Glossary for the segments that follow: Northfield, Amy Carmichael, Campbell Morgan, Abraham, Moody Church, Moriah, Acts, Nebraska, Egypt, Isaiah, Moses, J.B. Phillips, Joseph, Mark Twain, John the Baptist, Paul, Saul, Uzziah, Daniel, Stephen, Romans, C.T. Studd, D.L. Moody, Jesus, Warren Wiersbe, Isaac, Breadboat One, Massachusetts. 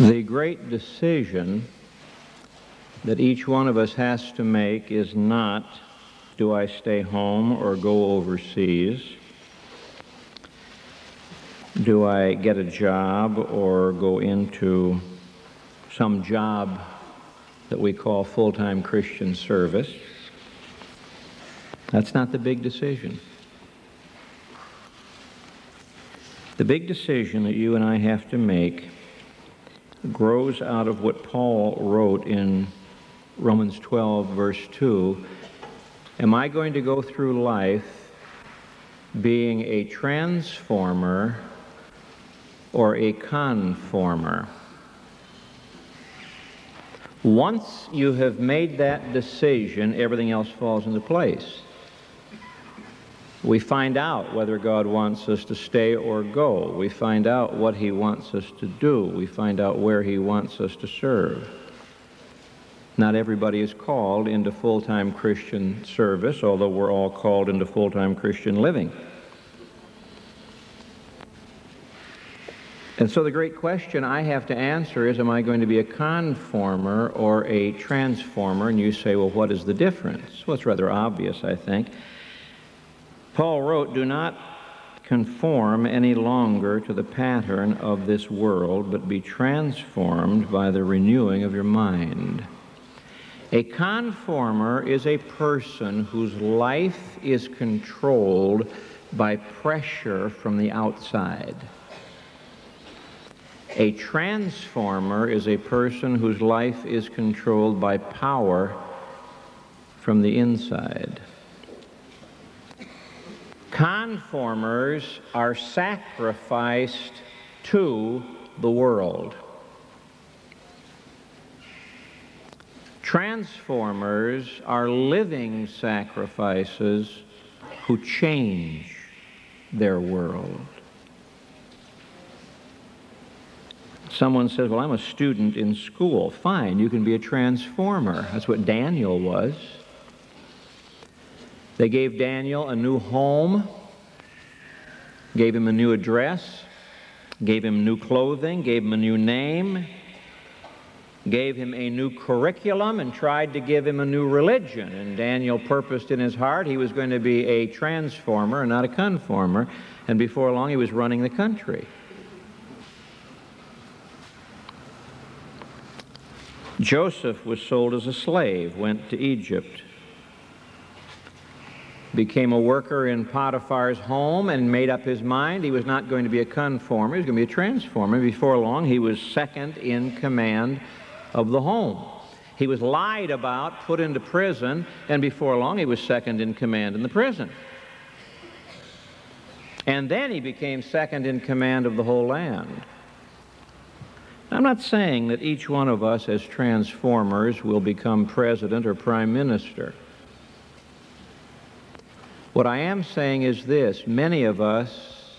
The great decision that each one of us has to make is not, do I stay home or go overseas? Do I get a job or go into some job that we call full-time Christian service? That's not the big decision. The big decision that you and I have to make grows out of what Paul wrote in Romans 12, verse 2. Am I going to go through life being a transformer or a conformer? Once you have made that decision, everything else falls into place. We find out whether God wants us to stay or go. We find out what He wants us to do. We find out where He wants us to serve. Not everybody is called into full-time Christian service, although we're all called into full-time Christian living. And so the great question I have to answer is, am I going to be a conformer or a transformer? And you say, well, what is the difference? Well, it's rather obvious, I think. Paul wrote, do not conform any longer to the pattern of this world, but be transformed by the renewing of your mind. A conformer is a person whose life is controlled by pressure from the outside. A transformer is a person whose life is controlled by power from the inside. Conformers are sacrificed to the world. Transformers are living sacrifices who change their world. Someone says, well, I'm a student in school. Fine, you can be a transformer. That's what Daniel was. They gave Daniel a new home, gave him a new address, gave him new clothing, gave him a new name, gave him a new curriculum, and tried to give him a new religion. And Daniel purposed in his heart he was going to be a transformer and not a conformer, and before long he was running the country. Joseph was sold as a slave, went to Egypt, became a worker in Potiphar's home and made up his mind he was not going to be a conformer, he was going to be a transformer. Before long, he was second in command of the home. He was lied about, put into prison, and before long, he was second in command in the prison. And then he became second in command of the whole land. I'm not saying that each one of us as transformers will become president or prime minister. What I am saying is this: many of us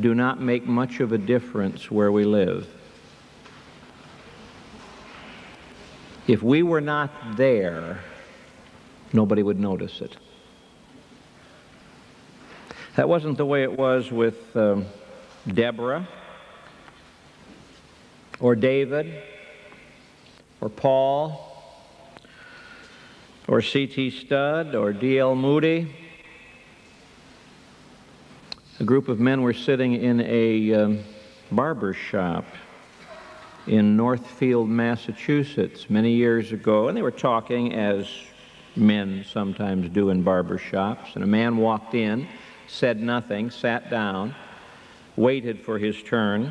do not make much of a difference where we live. If we were not there, nobody would notice it. That wasn't the way it was with Deborah, or David, or Paul, or C.T. Studd, or D.L. Moody. A group of men were sitting in a barber shop in Northfield, Massachusetts, many years ago, and they were talking, as men sometimes do in barber shops, and a man walked in, said nothing, sat down, waited for his turn.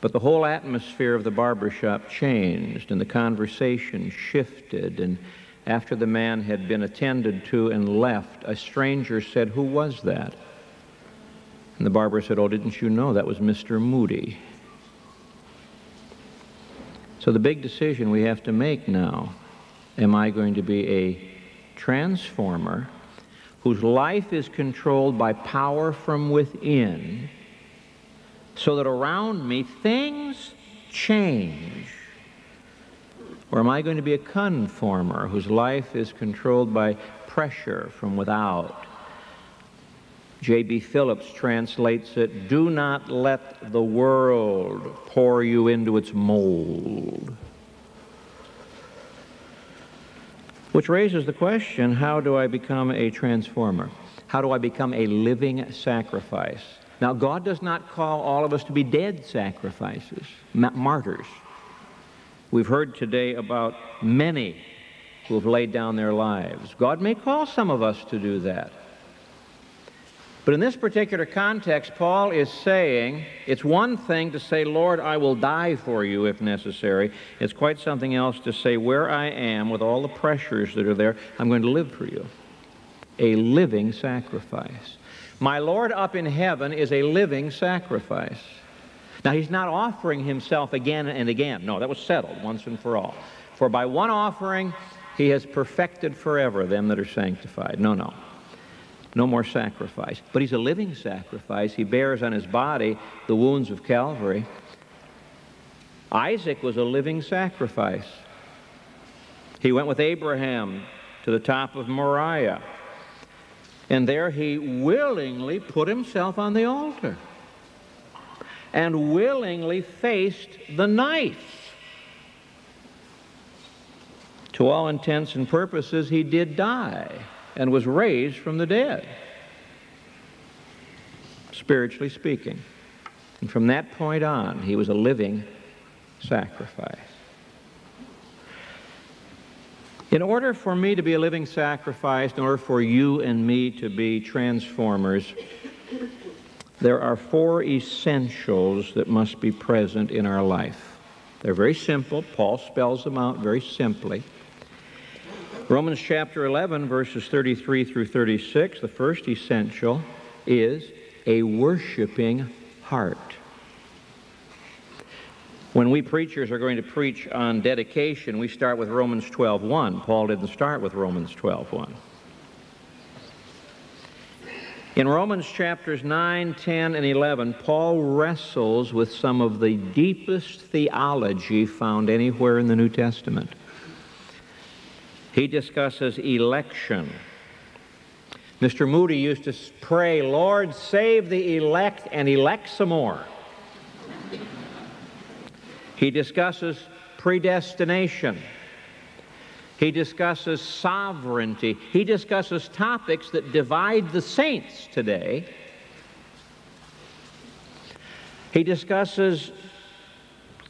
But the whole atmosphere of the barbershop changed, and the conversation shifted, and after the man had been attended to and left, a stranger said, "Who was that?" And the barber said, "Oh, didn't you know that was Mr. Moody?" So the big decision we have to make now, am I going to be a transformer whose life is controlled by power from within, so that around me things change? Or am I going to be a conformer whose life is controlled by pressure from without, J.B. Phillips translates it, "Do not let the world pour you into its mold." Which raises the question, how do I become a transformer? How do I become a living sacrifice? Now, God does not call all of us to be dead sacrifices, martyrs. We've heard today about many who have laid down their lives. God may call some of us to do that. But in this particular context, Paul is saying, it's one thing to say, Lord, I will die for you if necessary. It's quite something else to say, where I am, with all the pressures that are there, I'm going to live for you. A living sacrifice. My Lord up in heaven is a living sacrifice. Now, he's not offering himself again and again. No, that was settled once and for all. For by one offering, he has perfected forever them that are sanctified. No, no. No more sacrifice. But he's a living sacrifice. He bears on his body the wounds of Calvary. Isaac was a living sacrifice. He went with Abraham to the top of Moriah. And there he willingly put himself on the altar and willingly faced the knife. To all intents and purposes, he did die and was raised from the dead, spiritually speaking. And from that point on, he was a living sacrifice. In order for me to be a living sacrifice, in order for you and me to be transformers, there are four essentials that must be present in our life. They're very simple. Paul spells them out very simply. Romans chapter 11, verses 33 through 36, the first essential is a worshiping heart. When we preachers are going to preach on dedication, we start with Romans 12:1. Paul didn't start with Romans 12:1. In Romans chapters 9, 10, and 11, Paul wrestles with some of the deepest theology found anywhere in the New Testament. He discusses election. Mr. Moody used to pray, Lord, save the elect and elect some more. He discusses predestination. He discusses sovereignty. He discusses topics that divide the saints today. He discusses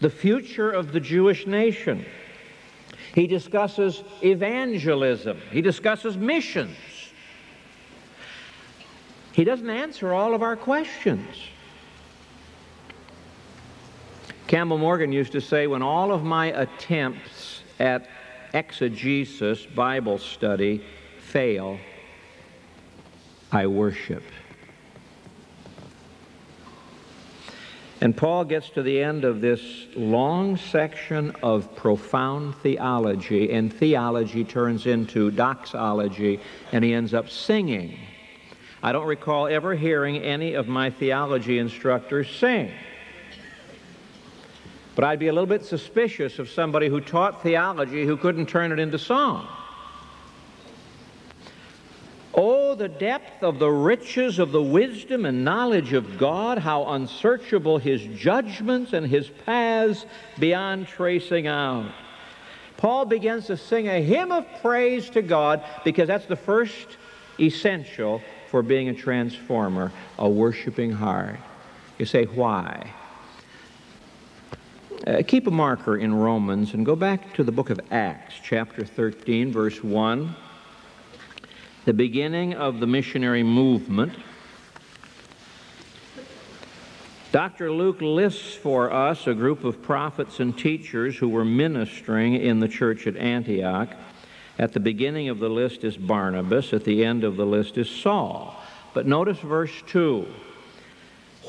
the future of the Jewish nation. He discusses evangelism. He discusses missions. He doesn't answer all of our questions. Campbell Morgan used to say, when all of my attempts at exegesis, Bible study, fail, I worship. And Paul gets to the end of this long section of profound theology, and theology turns into doxology, and he ends up singing. I don't recall ever hearing any of my theology instructors sing. But I'd be a little bit suspicious of somebody who taught theology who couldn't turn it into song. Oh, the depth of the riches of the wisdom and knowledge of God, how unsearchable his judgments and his paths beyond tracing out. Paul begins to sing a hymn of praise to God because that's the first essential for being a transformer, a worshiping heart. You say, why? Keep a marker in Romans and go back to the book of Acts, chapter 13, verse 1. The beginning of the missionary movement. Dr. Luke lists for us a group of prophets and teachers who were ministering in the church at Antioch. At the beginning of the list is Barnabas. At the end of the list is Saul. But notice verse 2.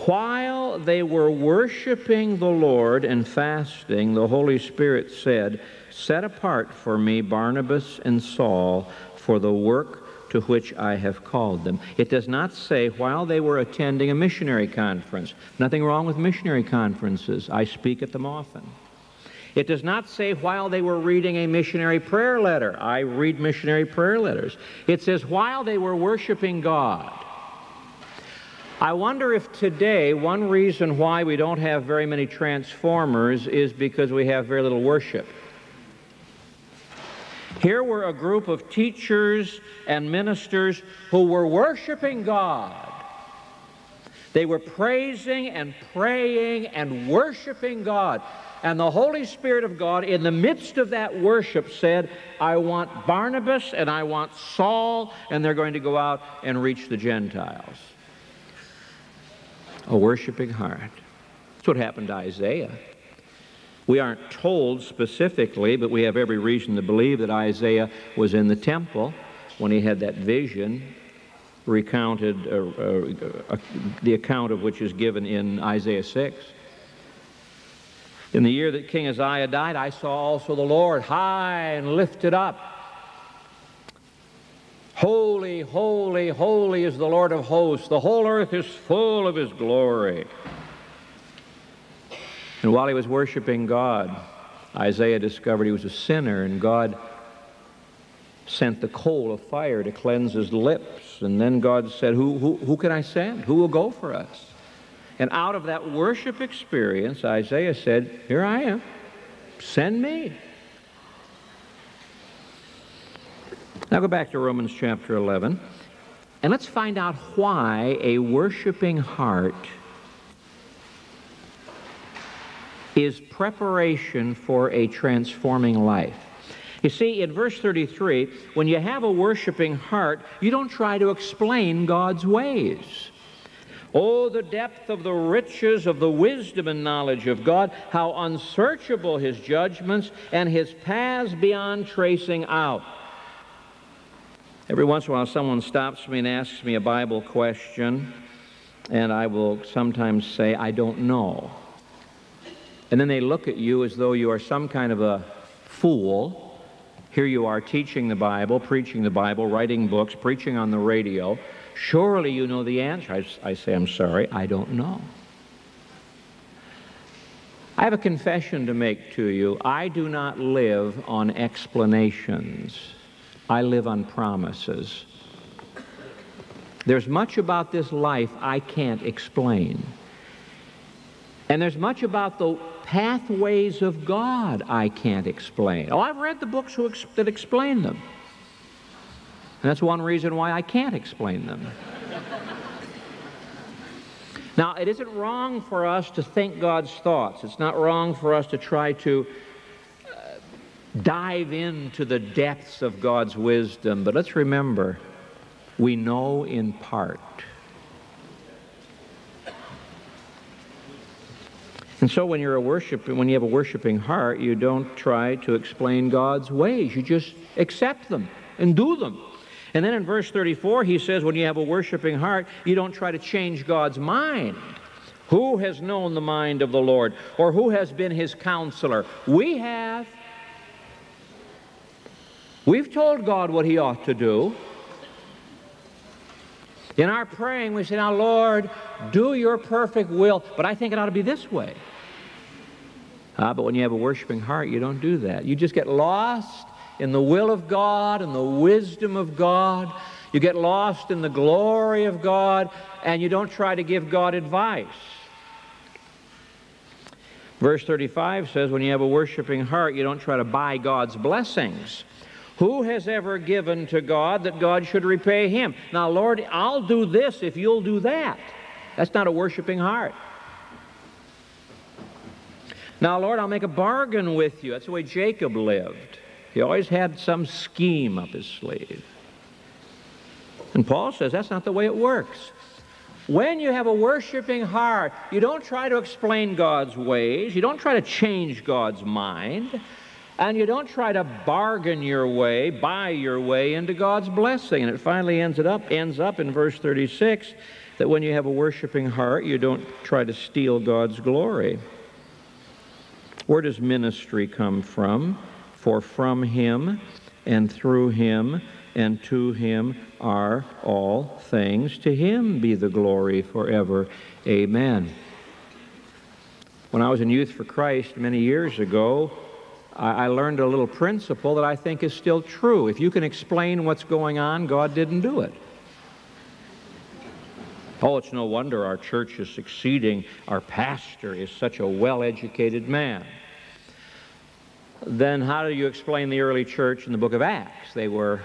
While they were worshiping the Lord and fasting, the Holy Spirit said, "Set apart for me Barnabas and Saul for the work to which I have called them." It does not say while they were attending a missionary conference. Nothing wrong with missionary conferences. I speak at them often. It does not say while they were reading a missionary prayer letter. I read missionary prayer letters. It says while they were worshiping God. I wonder if today one reason why we don't have very many transformers is because we have very little worship. Here were a group of teachers and ministers who were worshiping God. They were praising and praying and worshiping God. And the Holy Spirit of God, in the midst of that worship, said, I want Barnabas and I want Saul, and they're going to go out and reach the Gentiles. A worshiping heart. That's what happened to Isaiah. We aren't told specifically, but we have every reason to believe that Isaiah was in the temple when he had that vision recounted, the account of which is given in Isaiah 6. In the year that King Uzziah died, I saw also the Lord high and lifted up. Holy, holy, holy is the Lord of hosts. The whole earth is full of his glory. And while he was worshiping God, Isaiah discovered he was a sinner, and God sent the coal of fire to cleanse his lips. And then God said, who can I send? Who will go for us? And out of that worship experience, Isaiah said, here I am. Send me. Now go back to Romans chapter 11, and let's find out why a worshiping heart is preparation for a transforming life. You see, in verse 33, when you have a worshiping heart, you don't try to explain God's ways. Oh, the depth of the riches of the wisdom and knowledge of God, how unsearchable his judgments and his paths beyond tracing out. Every once in a while, someone stops me and asks me a Bible question, and I will sometimes say, I don't know. And then they look at you as though you are some kind of a fool. Here you are teaching the Bible, preaching the Bible, writing books, preaching on the radio. Surely you know the answer. I say, I'm sorry, I don't know. I have a confession to make to you. I do not live on explanations. I live on promises. There's much about this life I can't explain. And there's much about the pathways of God I can't explain. Oh, I've read the books that explain them. And that's one reason why I can't explain them. Now, it isn't wrong for us to think God's thoughts. It's not wrong for us to try to dive into the depths of God's wisdom, but let's remember, we know in part. And so when when you have a worshiping heart, you don't try to explain God's ways. You just accept them and do them. And then in verse 34, he says, when you have a worshiping heart, you don't try to change God's mind. Who has known the mind of the Lord? Or who has been his counselor? We have. We've told God what he ought to do. In our praying, we say, now, Lord, do your perfect will, but I think it ought to be this way. But when you have a worshiping heart, you don't do that. You just get lost in the will of God and the wisdom of God. You get lost in the glory of God, and you don't try to give God advice. Verse 35 says, when you have a worshiping heart, you don't try to buy God's blessings. Who has ever given to God that God should repay him? Now, Lord, I'll do this if you'll do that. That's not a worshiping heart. Now, Lord, I'll make a bargain with you. That's the way Jacob lived. He always had some scheme up his sleeve. And Paul says that's not the way it works. When you have a worshiping heart, you don't try to explain God's ways. You don't try to change God's mind. And you don't try to bargain your way, buy your way into God's blessing. And it finally ends up in verse 36 that when you have a worshiping heart, you don't try to steal God's glory. Where does ministry come from? For from him and through him and to him are all things. To him be the glory forever. Amen. When I was in Youth for Christ many years ago, I learned a little principle that I think is still true. If you can explain what's going on, God didn't do it. Oh, it's no wonder our church is succeeding. Our pastor is such a well-educated man. Then how do you explain the early church in the book of Acts? They were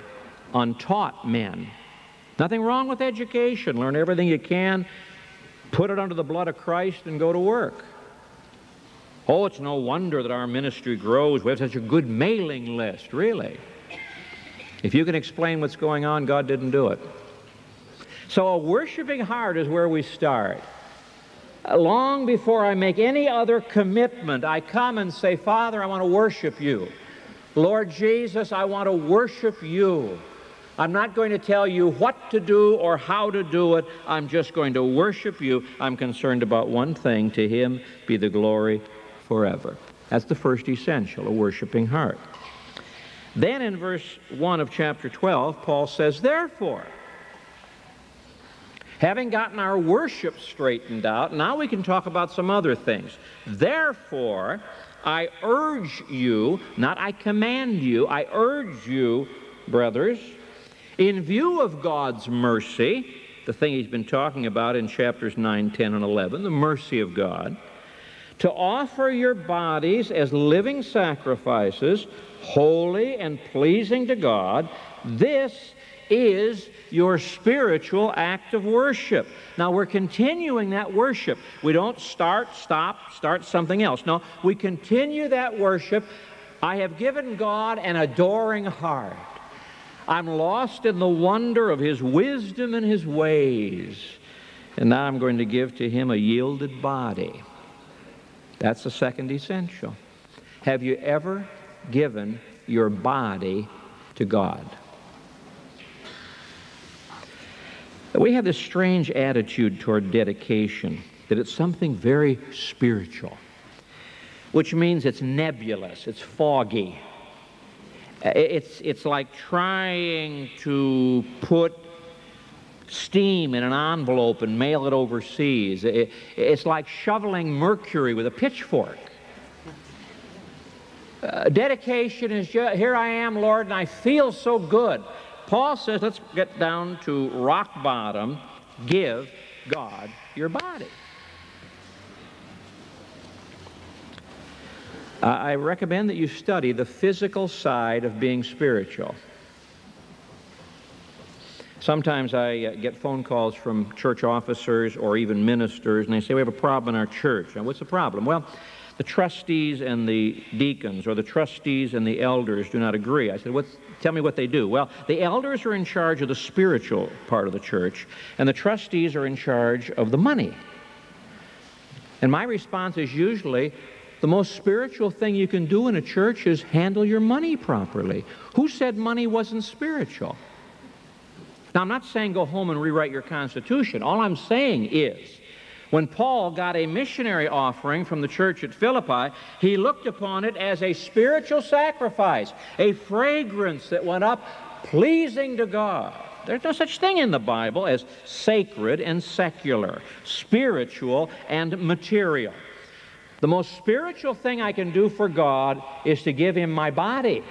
untaught men. Nothing wrong with education. Learn everything you can, put it under the blood of Christ, and go to work. Oh, it's no wonder that our ministry grows. We have such a good mailing list, really. If you can explain what's going on, God didn't do it. So a worshiping heart is where we start. Long before I make any other commitment, I come and say, Father, I want to worship you. Lord Jesus, I want to worship you. I'm not going to tell you what to do or how to do it. I'm just going to worship you. I'm concerned about one thing. To him be the glory forever. That's the first essential, a worshiping heart. Then in verse 1 of chapter 12, Paul says, therefore, having gotten our worship straightened out, now we can talk about some other things. Therefore, I urge you, not I command you, I urge you, brothers, in view of God's mercy, the thing he's been talking about in chapters 9, 10, and 11, the mercy of God, to offer your bodies as living sacrifices, holy and pleasing to God. This is your spiritual act of worship. Now, we're continuing that worship. We don't start, stop, start something else. No, we continue that worship. I have given God an adoring heart. I'm lost in the wonder of his wisdom and his ways. And now I'm going to give to him a yielded body. That's the second essential. Have you ever given your body to God? We have this strange attitude toward dedication, that it's something very spiritual, which means it's nebulous, it's foggy. It's like trying to put steam in an envelope and mail it overseas. It's like shoveling mercury with a pitchfork. Dedication is just, here I am, Lord, and I feel so good. Paul says, let's get down to rock bottom. Give God your body. I recommend that you study the physical side of being spiritual. Sometimes I get phone calls from church officers or even ministers, and they say, we have a problem in our church. Now, what's the problem? Well, the trustees and the deacons, or the trustees and the elders, do not agree. I said, tell me what they do. Well, the elders are in charge of the spiritual part of the church, and the trustees are in charge of the money. And my response is usually, the most spiritual thing you can do in a church is handle your money properly. Who said money wasn't spiritual? Now, I'm not saying go home and rewrite your Constitution. All I'm saying is, when Paul got a missionary offering from the church at Philippi, he looked upon it as a spiritual sacrifice, a fragrance that went up pleasing to God. There's no such thing in the Bible as sacred and secular, spiritual and material. The most spiritual thing I can do for God is to give him my body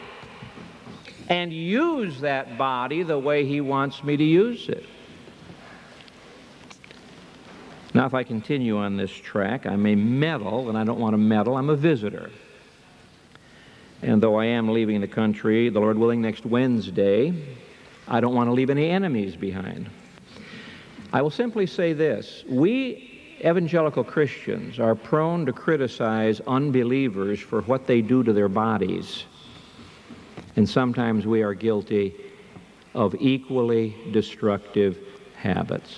and use that body the way he wants me to use it. Now, if I continue on this track, I may meddle, and I don't want to meddle. I'm a visitor. And though I am leaving the country, the Lord willing, next Wednesday, I don't want to leave any enemies behind. I will simply say this. We evangelical Christians are prone to criticize unbelievers for what they do to their bodies. And sometimes we are guilty of equally destructive habits.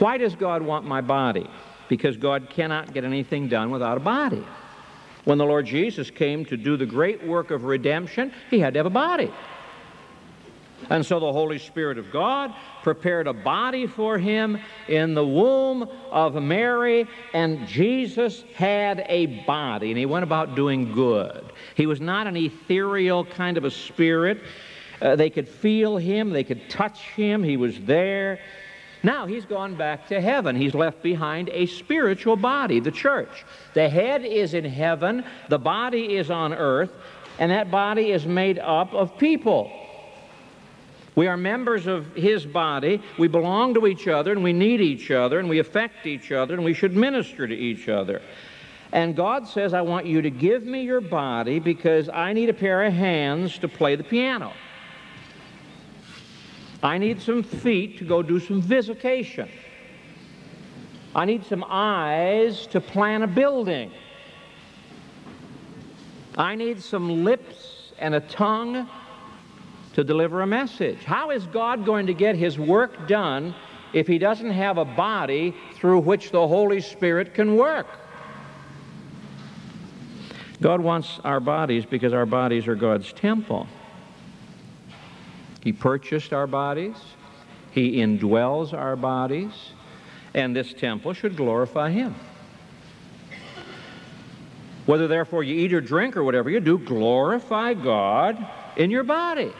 Why does God want my body? Because God cannot get anything done without a body. When the Lord Jesus came to do the great work of redemption, he had to have a body. And so the Holy Spirit of God prepared a body for him in the womb of Mary, and Jesus had a body, and he went about doing good. He was not an ethereal kind of a spirit. They could feel him. They could touch him. He was there. Now he's gone back to heaven. He's left behind a spiritual body, the church. The head is in heaven. The body is on earth, and that body is made up of people. We are members of his body. We belong to each other, and we need each other, and we affect each other, and we should minister to each other. And God says, I want you to give me your body because I need a pair of hands to play the piano. I need some feet to go do some visitation. I need some eyes to plan a building. I need some lips and a tongue to deliver a message. How is God going to get his work done if he doesn't have a body through which the Holy Spirit can work? God wants our bodies because our bodies are God's temple. He purchased our bodies. He indwells our bodies. And this temple should glorify him. Whether therefore you eat or drink or whatever you do, glorify God in your body.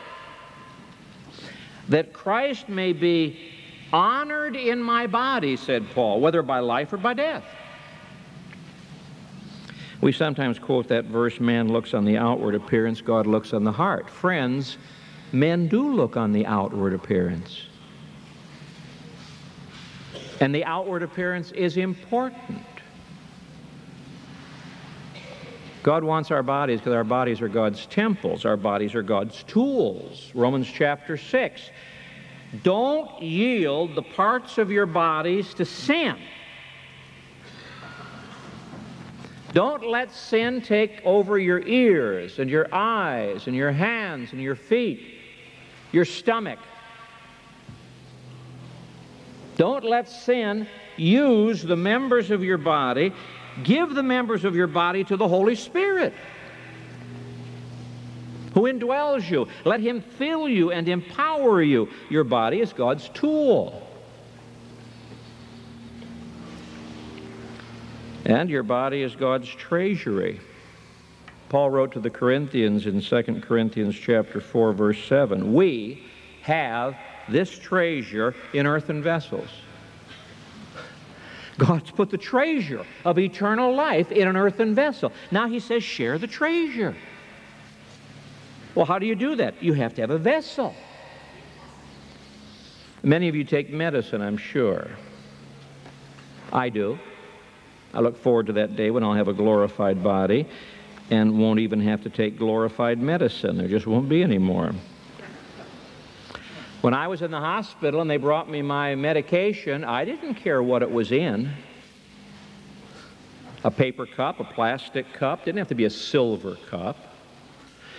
That Christ may be honored in my body, said Paul, whether by life or by death. We sometimes quote that verse, man looks on the outward appearance, God looks on the heart. Friends, men do look on the outward appearance. And the outward appearance is important. God wants our bodies because our bodies are God's temples. Our bodies are God's tools. Romans chapter 6. Don't yield the parts of your bodies to sin. Don't let sin take over your ears and your eyes and your hands and your feet, your stomach. Don't let sin use the members of your body. Give the members of your body to the Holy Spirit who indwells you. Let him fill you and empower you. Your body is God's tool. And your body is God's treasury. Paul wrote to the Corinthians in 2 Corinthians chapter 4, verse 7, we have this treasure in earthen vessels. God's put the treasure of eternal life in an earthen vessel. Now he says, share the treasure. Well, how do you do that? You have to have a vessel. Many of you take medicine, I'm sure. I do. I look forward to that day when I'll have a glorified body and won't even have to take glorified medicine. There just won't be any more. When I was in the hospital and they brought me my medication, I didn't care what it was in. A paper cup, a plastic cup, didn't have to be a silver cup.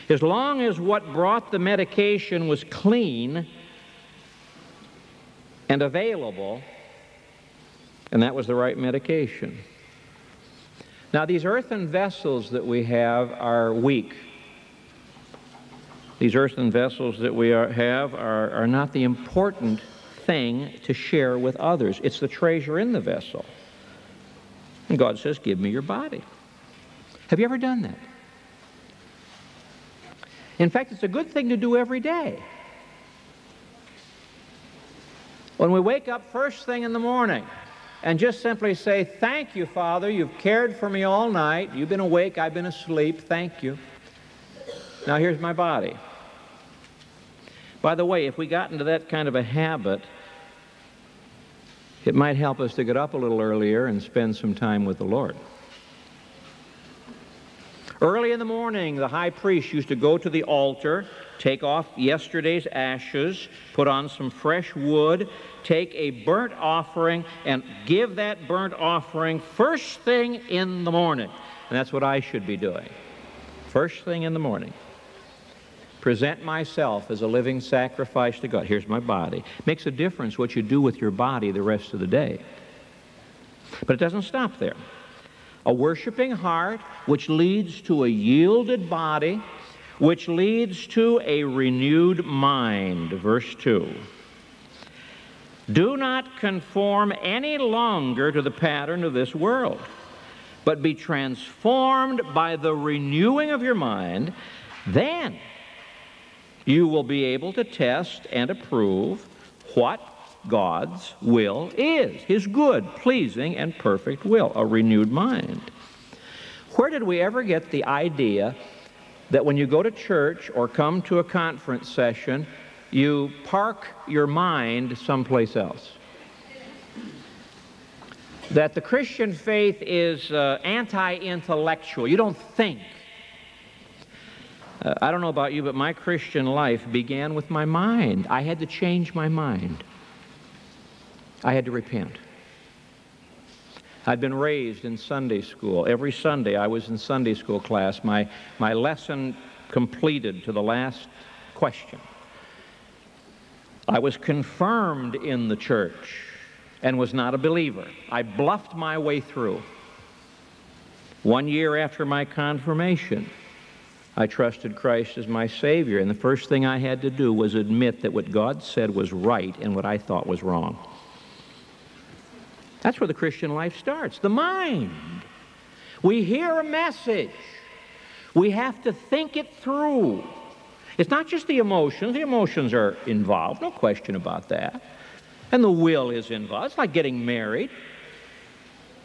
As long as what brought the medication was clean and available, and that was the right medication. Now, these earthen vessels that we have are weak. These earthen vessels that we have are not the important thing to share with others. It's the treasure in the vessel. And God says, give me your body. Have you ever done that? In fact, it's a good thing to do every day. When we wake up first thing in the morning, and just simply say, thank you, Father, you've cared for me all night. You've been awake, I've been asleep, thank you. Now here's my body. By the way, if we got into that kind of a habit, it might help us to get up a little earlier and spend some time with the Lord. Early in the morning, the high priest used to go to the altar, take off yesterday's ashes, put on some fresh wood, take a burnt offering, and give that burnt offering first thing in the morning. And that's what I should be doing. First thing in the morning. Present myself as a living sacrifice to God. Here's my body. Makes a difference what you do with your body the rest of the day. But it doesn't stop there. A worshiping heart, which leads to a yielded body, which leads to a renewed mind. Verse 2. Do not conform any longer to the pattern of this world, but be transformed by the renewing of your mind. Then you will be able to test and approve what God's will is, his good, pleasing, and perfect will, a renewed mind. Where did we ever get the idea that when you go to church or come to a conference session, you park your mind someplace else. That the Christian faith is anti-intellectual. You don't think. I don't know about you, but my Christian life began with my mind. I had to change my mind. I had to repent. I'd been raised in Sunday school. Every Sunday I was in Sunday school class. My lesson completed to the last question. I was confirmed in the church and was not a believer. I bluffed my way through. 1 year after my confirmation, I trusted Christ as my Savior, and the first thing I had to do was admit that what God said was right and what I thought was wrong. That's where the Christian life starts, the mind. We hear a message. We have to think it through. It's not just the emotions. The emotions are involved, no question about that. And the will is involved. It's like getting married.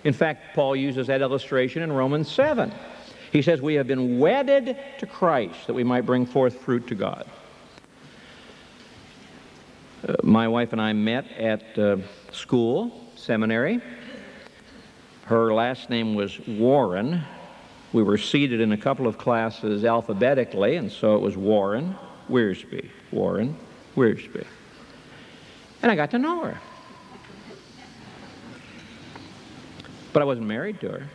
In fact, Paul uses that illustration in Romans 7. He says, we have been wedded to Christ that we might bring forth fruit to God. My wife and I met at school, seminary. Her last name was Warren. We were seated in a couple of classes alphabetically, and so it was Warren Wiersbe, Warren Wiersbe. And I got to know her. But I wasn't married to her.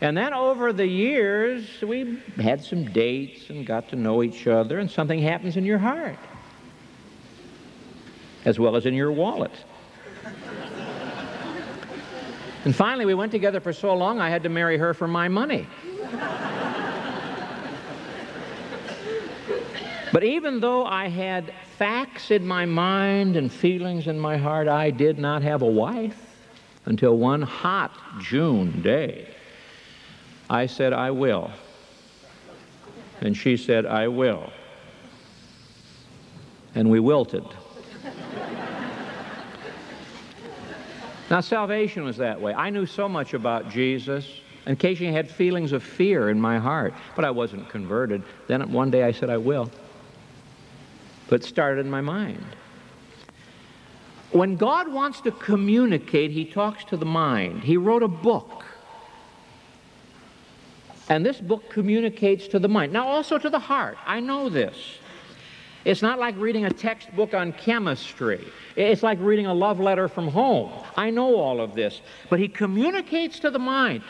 And then over the years, we had some dates and got to know each other, and something happens in your heart, as well as in your wallet. And finally, we went together for so long, I had to marry her for my money. But even though I had facts in my mind and feelings in my heart, I did not have a wife until one hot June day. I said, I will. And she said, I will. And we wilted. Now, salvation was that way. I knew so much about Jesus. Occasionally I had feelings of fear in my heart, but I wasn't converted. Then one day I said, I will. But it started in my mind. When God wants to communicate, he talks to the mind. He wrote a book. And this book communicates to the mind. Now, also to the heart. I know this. It's not like reading a textbook on chemistry. It's like reading a love letter from home. I know all of this. But he communicates to the mind.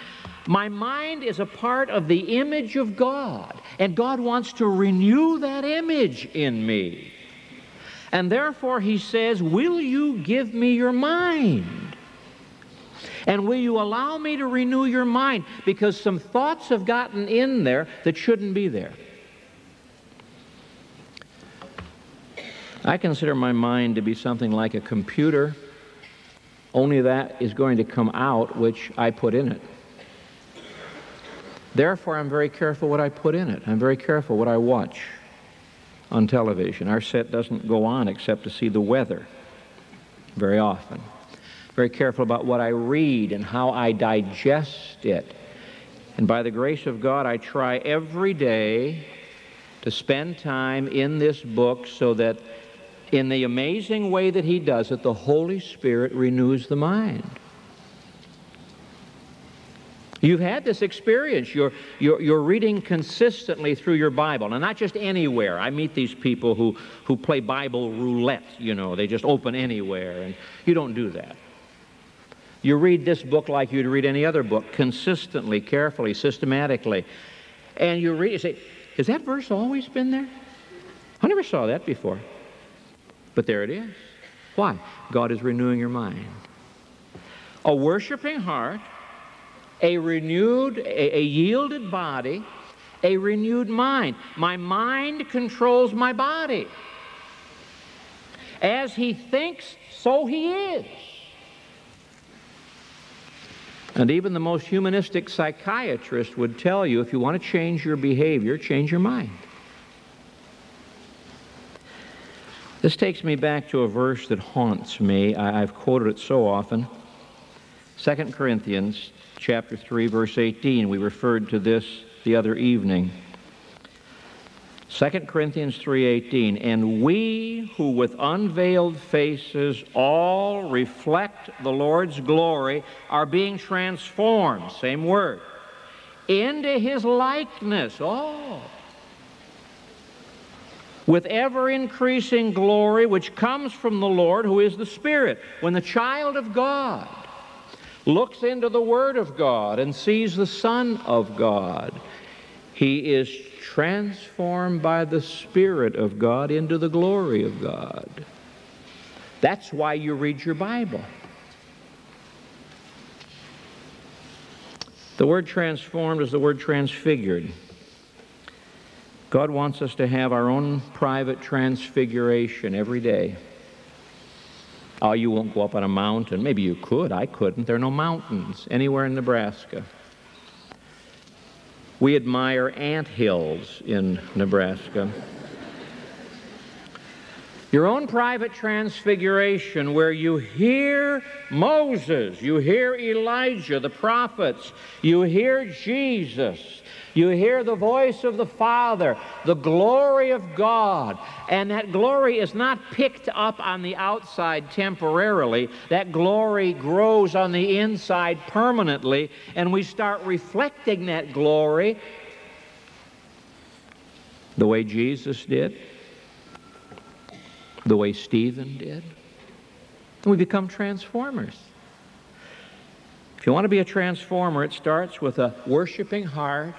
My mind is a part of the image of God, and God wants to renew that image in me. And therefore, he says, will you give me your mind? And will you allow me to renew your mind? Because some thoughts have gotten in there that shouldn't be there. I consider my mind to be something like a computer, only that is going to come out which I put in it. Therefore, I'm very careful what I put in it. I'm very careful what I watch on television. Our set doesn't go on except to see the weather very often. Very careful about what I read and how I digest it. And by the grace of God, I try every day to spend time in this book so that in the amazing way that he does it, the Holy Spirit renews the mind. You've had this experience. You're reading consistently through your Bible, and not just anywhere. I meet these people who play Bible roulette, you know. They just open anywhere, and you don't do that. You read this book like you'd read any other book, consistently, carefully, systematically. And you read, you say, has that verse always been there? I never saw that before. But there it is. Why? God is renewing your mind. A worshiping heart, a renewed, a yielded body, a renewed mind. My mind controls my body. As he thinks, so he is. And even the most humanistic psychiatrist would tell you, if you want to change your behavior, change your mind. This takes me back to a verse that haunts me. I've quoted it so often. 2 Corinthians chapter 3, verse 18. We referred to this the other evening. 2 Corinthians 3:18, and we who with unveiled faces all reflect the Lord's glory are being transformed, same word, into his likeness, with ever-increasing glory which comes from the Lord who is the Spirit. When the child of God looks into the Word of God and sees the Son of God, he is transformed by the Spirit of God into the glory of God. That's why you read your Bible. The word transformed is the word transfigured. God wants us to have our own private transfiguration every day. Oh, you won't go up on a mountain. Maybe you could. I couldn't. There are no mountains anywhere in Nebraska. We admire anthills in Nebraska. Your own private transfiguration where you hear Moses, you hear Elijah, the prophets, you hear Jesus, you hear the voice of the Father, the glory of God, and that glory is not picked up on the outside temporarily. That glory grows on the inside permanently, and we start reflecting that glory the way Jesus did, the way Stephen did, and we become transformers. If you want to be a transformer, it starts with a worshiping heart,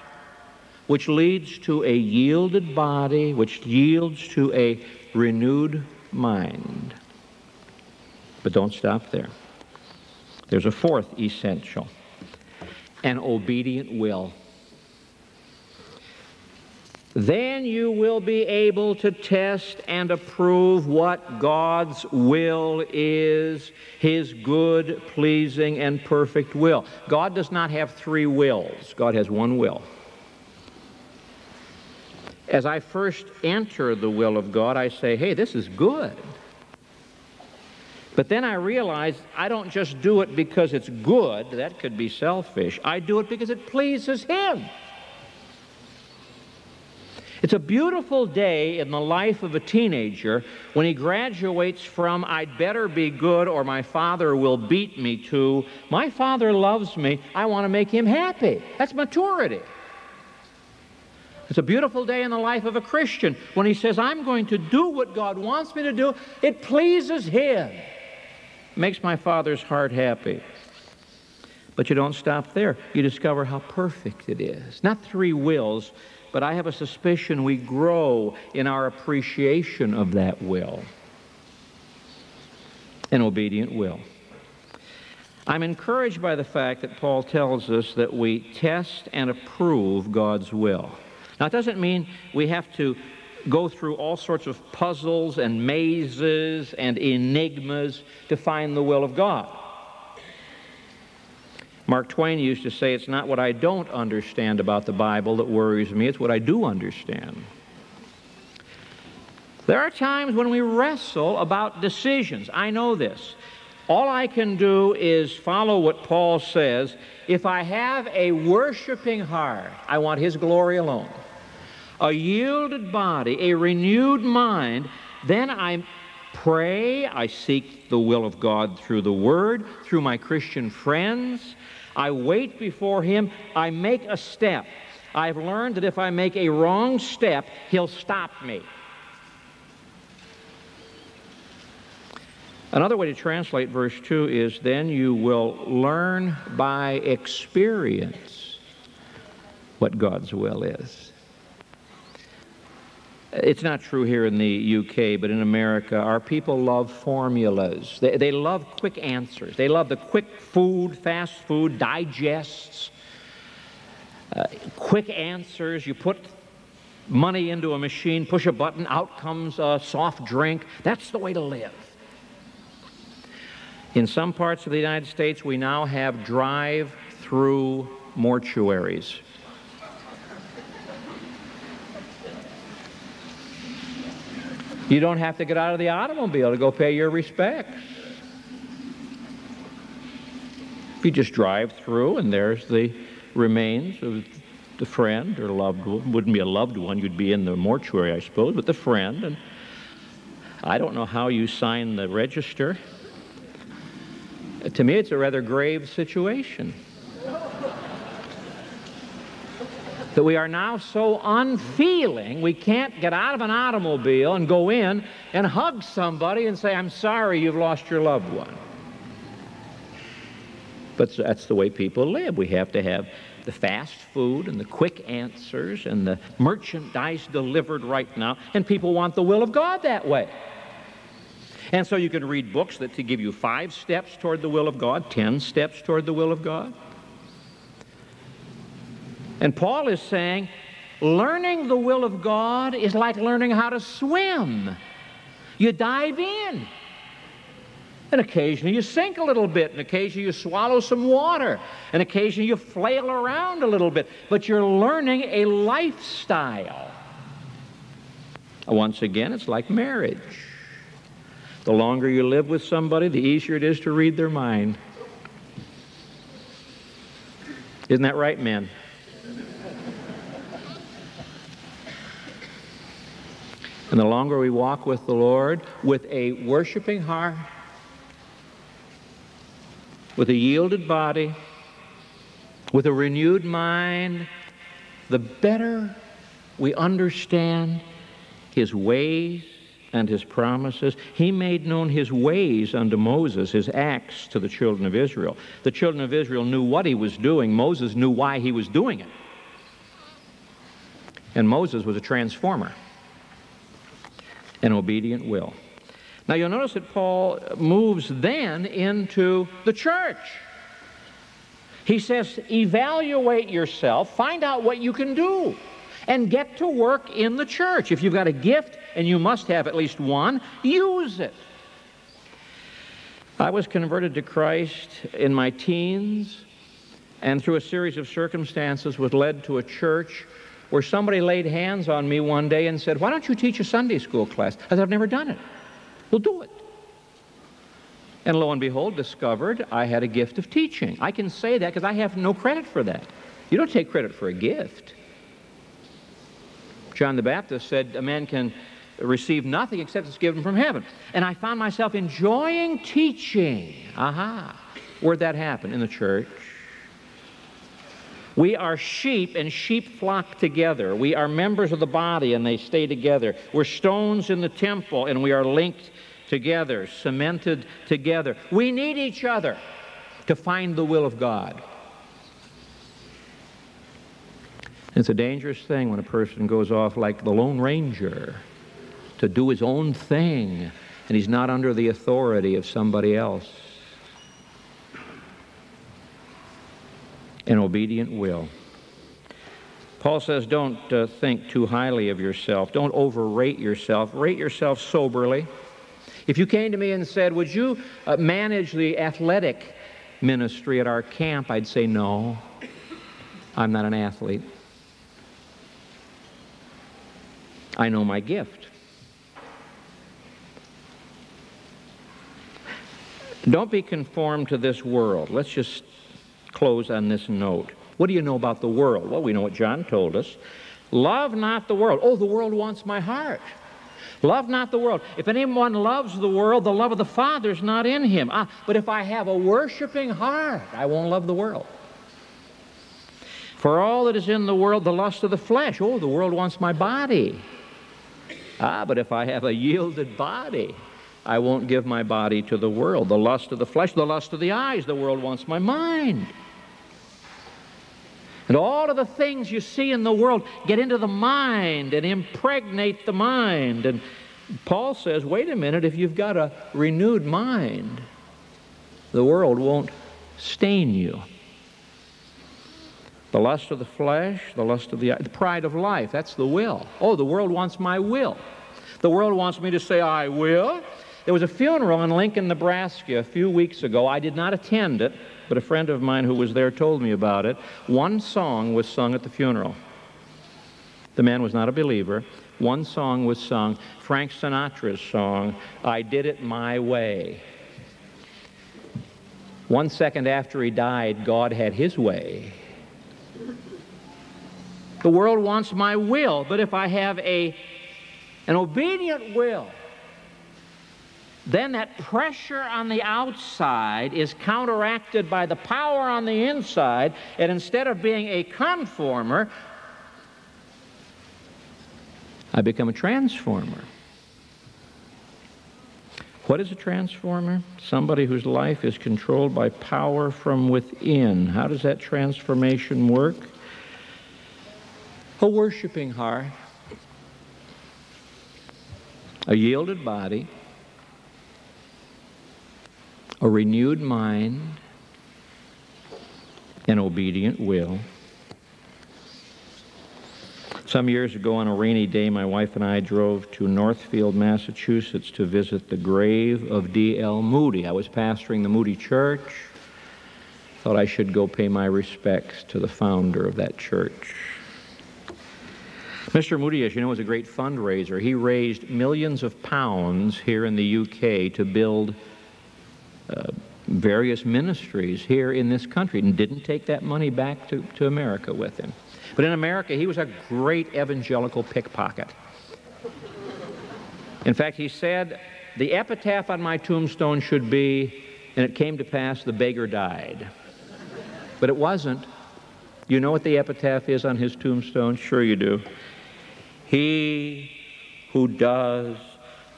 which leads to a yielded body, which yields to a renewed mind. But don't stop there. There's a fourth essential, an obedient will. Then you will be able to test and approve what God's will is, his good, pleasing, and perfect will. God does not have three wills. God has one will. As I first enter the will of God, I say, hey, this is good. But then I realize I don't just do it because it's good. That could be selfish. I do it because it pleases him. It's a beautiful day in the life of a teenager when he graduates from I'd better be good or my father will beat me to my father loves me, I want to make him happy. That's maturity. It's a beautiful day in the life of a Christian when he says, I'm going to do what God wants me to do. It pleases him. It makes my father's heart happy. But you don't stop there. You discover how perfect it is. Not three wills, but I have a suspicion we grow in our appreciation of that will. An obedient will. I'm encouraged by the fact that Paul tells us that we test and approve God's will. Now, it doesn't mean we have to go through all sorts of puzzles and mazes and enigmas to find the will of God. Mark Twain used to say, it's not what I don't understand about the Bible that worries me, it's what I do understand. There are times when we wrestle about decisions. I know this. All I can do is follow what Paul says. If I have a worshiping heart, I want his glory alone, a yielded body, a renewed mind, then I pray, I seek the will of God through the Word, through my Christian friends, I wait before him, I make a step. I've learned that if I make a wrong step, he'll stop me. Another way to translate verse 2 is, then you will learn by experience what God's will is. It's not true here in the UK, but in America, our people love formulas. They love quick answers. They love the quick food, fast food, digests, quick answers. You put money into a machine, push a button, out comes a soft drink. That's the way to live. In some parts of the United States, we now have drive-through mortuaries. You don't have to get out of the automobile to go pay your respects. You just drive through and there's the remains of the friend or loved one. Wouldn't be a loved one. You'd be in the mortuary, I suppose, but the friend. And I don't know how you sign the register. To me, it's a rather grave situation. That we are now so unfeeling, we can't get out of an automobile and go in and hug somebody and say, I'm sorry you've lost your loved one. But that's the way people live. We have to have the fast food and the quick answers and the merchandise delivered right now, and people want the will of God that way. And so you can read books that to give you 5 steps toward the will of God, 10 steps toward the will of God. And Paul is saying, learning the will of God is like learning how to swim. You dive in, and occasionally you sink a little bit, and occasionally you swallow some water, and occasionally you flail around a little bit, but you're learning a lifestyle. Once again, it's like marriage. The longer you live with somebody, the easier it is to read their mind. Isn't that right, men? And the longer we walk with the Lord, with a worshiping heart, with a yielded body, with a renewed mind, the better we understand His ways and His promises. He made known His ways unto Moses, His acts to the children of Israel. The children of Israel knew what He was doing. Moses knew why He was doing it. And Moses was a transformer. An obedient will. Now you'll notice that Paul moves then into the church. He says, evaluate yourself, find out what you can do, and get to work in the church. If you've got a gift, and you must have at least one, use it. I was converted to Christ in my teens, and through a series of circumstances was led to a church where somebody laid hands on me one day and said, why don't you teach a Sunday school class? I said, I've never done it. We'll do it. And lo and behold, discovered I had a gift of teaching. I can say that because I have no credit for that. You don't take credit for a gift. John the Baptist said, a man can receive nothing except it's given from heaven. And I found myself enjoying teaching. Aha. Where'd that happen? In the church. We are sheep, and sheep flock together. We are members of the body, and they stay together. We're stones in the temple, and we are linked together, cemented together. We need each other to find the will of God. It's a dangerous thing when a person goes off like the Lone Ranger to do his own thing, and he's not under the authority of somebody else. An obedient will. Paul says, don't think too highly of yourself. Don't overrate yourself. Rate yourself soberly. If you came to me and said, would you manage the athletic ministry at our camp? I'd say, no, I'm not an athlete. I know my gift. Don't be conformed to this world. Let's just close on this note. What do you know about the world? Well, we know what John told us. Love not the world. Oh, the world wants my heart. Love not the world. If anyone loves the world, the love of the Father is not in him. Ah, but if I have a worshiping heart, I won't love the world. For all that is in the world, the lust of the flesh. Oh, the world wants my body. Ah, but if I have a yielded body, I won't give my body to the world. The lust of the flesh, the lust of the eyes, the world wants my mind. And all of the things you see in the world get into the mind and impregnate the mind. And Paul says, wait a minute, if you've got a renewed mind, the world won't stain you. The lust of the flesh, the lust of the eyes, the pride of life, that's the will. Oh, the world wants my will. The world wants me to say, I will. There was a funeral in Lincoln, Nebraska a few weeks ago. I did not attend it, but a friend of mine who was there told me about it. One song was sung at the funeral. The man was not a believer. One song was sung, Frank Sinatra's song, I Did It My Way. 1 second after he died, God had His way. The world wants my will, but if I have an obedient will, then that pressure on the outside is counteracted by the power on the inside, and instead of being a conformer, I become a transformer. What is a transformer? Somebody whose life is controlled by power from within. How does that transformation work? A worshiping heart, a yielded body, a renewed mind, an obedient will. Some years ago on a rainy day, my wife and I drove to Northfield, Massachusetts to visit the grave of D.L. Moody. I was pastoring the Moody Church. Thought I should go pay my respects to the founder of that church. Mr. Moody, as you know, was a great fundraiser. He raised millions of pounds here in the UK to build various ministries here in this country, and didn't take that money back to America with him. But in America, he was a great evangelical pickpocket. In fact, he said, the epitaph on my tombstone should be, and it came to pass, the beggar died. But it wasn't. You know what the epitaph is on his tombstone? Sure you do. He who does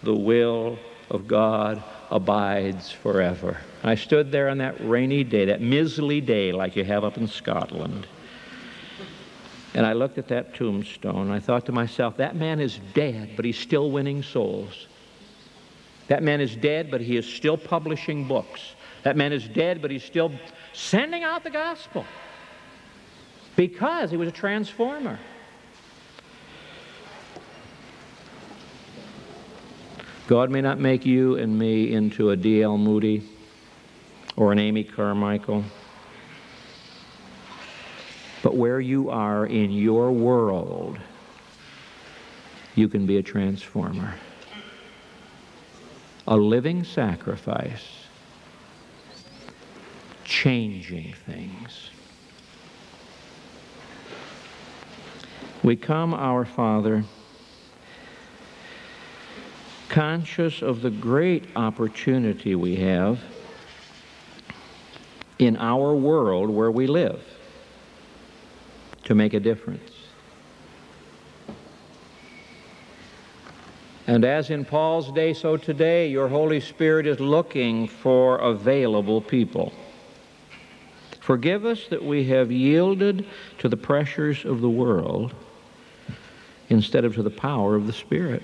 the will of God abides forever. I stood there on that rainy day, that mizzly day like you have up in Scotland, and I looked at that tombstone, and I thought to myself, that man is dead, but he's still winning souls. That man is dead, but he is still publishing books. That man is dead, but he's still sending out the gospel, because he was a transformer. God may not make you and me into a D.L. Moody or an Amy Carmichael, but where you are in your world, you can be a transformer, a living sacrifice, changing things. We come, our Father, conscious of the great opportunity we have in our world where we live to make a difference. And as in Paul's day, so today, your Holy Spirit is looking for available people. Forgive us that we have yielded to the pressures of the world instead of to the power of the Spirit.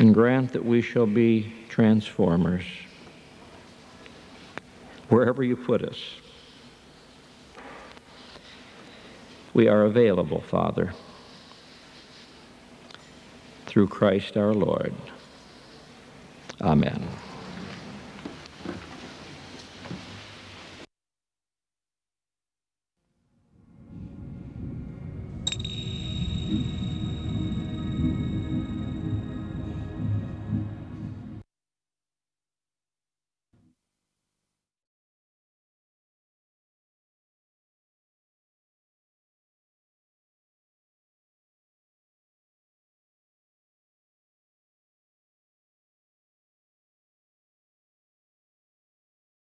And grant that we shall be transformers wherever you put us. We are available, Father, through Christ our Lord. Amen.